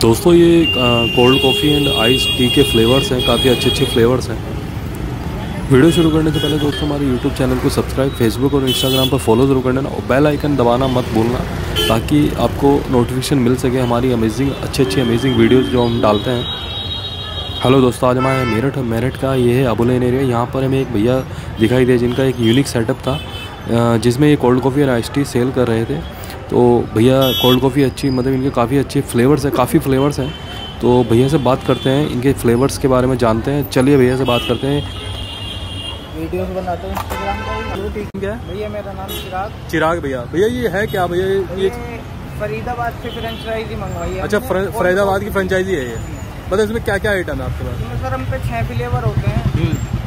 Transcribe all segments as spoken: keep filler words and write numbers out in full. दोस्तों ये cold coffee and ice tea के फ्लेवर्स हैं, काफ़ी अच्छे अच्छे फ्लेवर्स हैं। वीडियो शुरू करने से पहले दोस्तों हमारे यूट्यूब चैनल को सब्सक्राइब, फेसबुक और इंस्टाग्राम पर फॉलो जरूर कर देना और बेल आइकन दबाना मत भूलना ताकि आपको नोटिफिकेशन मिल सके हमारी अमेजिंग अच्छे अच्छे अमेजिंग वीडियोस जो हम डालते हैं। हेलो दोस्तों, आज हमारे मेरठ मेरठ का ये है अबुलेन एरिया। यहाँ पर हमें एक भैया दिखाई दिया जिनका एक यूनिक सेटअप था जिसमें ये कोल्ड कॉफ़ी और आइस टी सेल कर रहे थे। तो भैया कोल्ड कॉफ़ी अच्छी मतलब इनके काफ़ी अच्छे फ्लेवर्स हैं, काफ़ी फ्लेवर्स हैं। तो भैया से बात करते हैं, इनके फ्लेवर्स के बारे में जानते हैं। चलिए भैया से बात करते हैं। वीडियोस बनाते हैं इंस्टाग्राम पर। ठीक है भैया, मेरा नाम चिराग। चिराग भैया, भैया ये है क्या भैया? ये फरीदाबाद से फ्रेंचाइजी मंगवाई है। अच्छा, फरीदाबाद की फ्रेंचाइजी है ये। मतलब इसमें क्या क्या आइटम है आपके पास? सर हम पे छह फ्लेवर होते हैं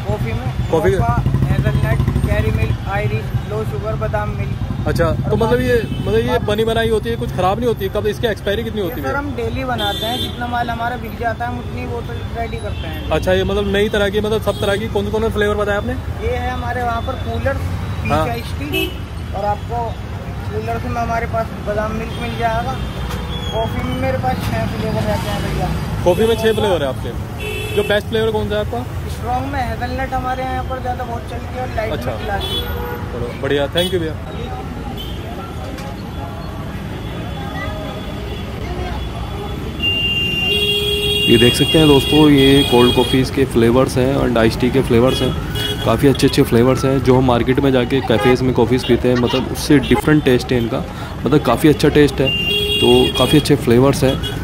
कॉफ़ी में। कॉफ़ी हेज़लनट, कैरी मिल्क, आयरिश, लो शुगर, बादाम मिल्क। अच्छा, तो मतलब ये मतलब ये बनी बनाई होती है, कुछ खराब नहीं होती? कब इसकी एक्सपायरी कितनी होती है? सर हम डेली बनाते हैं, जितना माल हमारा बिक जाता है हम उतनी वो तो रेडी करते हैं। अच्छा, ये मतलब नई तरह की मतलब सब तरह की कौन कौन से फ्लेवर बताया आपने? ये है हमारे वहाँ पर कूलर पीच टी, और आपको कूलर में हमारे पास बादाम मिल्क मिल जाएगा। कॉफ़ी में मेरे पास छः फ्लेवर रहते हैं भैया। कॉफ़ी में छः फ्लेवर है आपके, जो बेस्ट फ्लेवर कौन सा है आपका? स्ट्रॉन्ग में हेज़लनट हमारे यहाँ पर ज़्यादा बहुत चलती है और लाइट। अच्छा, चलो बढ़िया, थैंक यू भैया। ये देख सकते हैं दोस्तों, ये कोल्ड कॉफ़ीज़ के फ्लेवर्स हैं और आइस टी के फ्लेवर्स हैं। काफ़ी अच्छे अच्छे फ्लेवर्स हैं जो हम मार्केट में जाके कैफ़ेज़ में कॉफ़ीज़ पीते हैं, मतलब उससे डिफरेंट टेस्ट है इनका, मतलब काफ़ी अच्छा टेस्ट है। तो काफ़ी अच्छे फ्लेवर्स हैं।